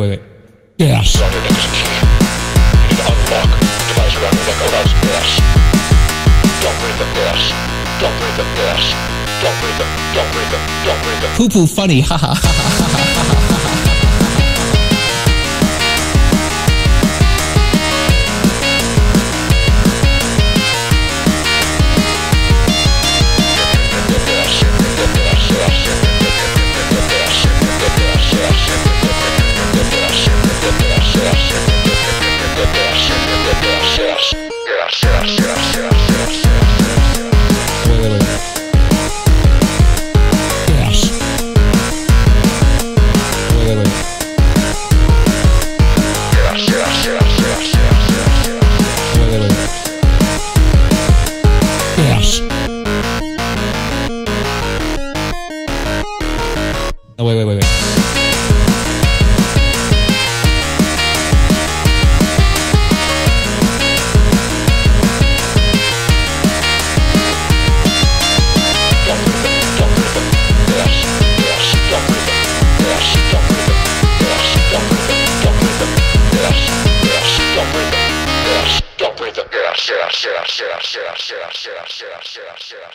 Wait. Yes. Run your neck is key. You need to unlock the device around your neck. Oh, that's gas. Don't breathe the gas. Don't breathe the gas. Don't breathe it. Don't breathe it. Don't breathe it. Poo poo funny. Ha ha ha ha ha ha.